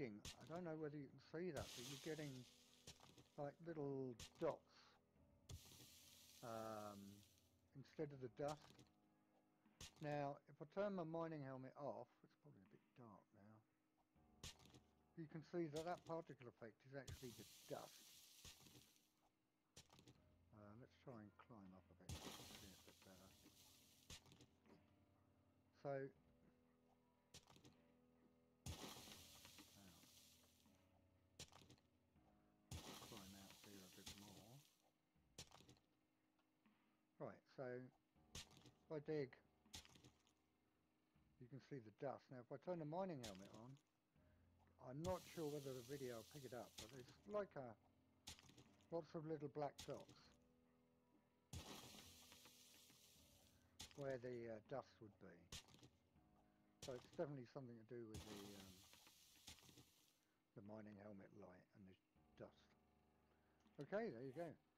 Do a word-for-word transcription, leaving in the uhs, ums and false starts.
shading. I don't know whether you can see that, but you're getting like little dots um, instead of the dust. Now, if I turn my mining helmet off, it's probably a bit dark now, you can see that that particle effect is actually the dust. Uh, let's try and climb up a bit, see if it's better. So, climb out here a bit more. Right, so if I dig, you can see the dust. Now, if I turn the mining helmet on, I'm not sure whether the video will pick it up, but it's like a lots of little black dots where the uh, dust would be. So it's definitely something to do with the um, the mining helmet light and the dust. Okay, there you go.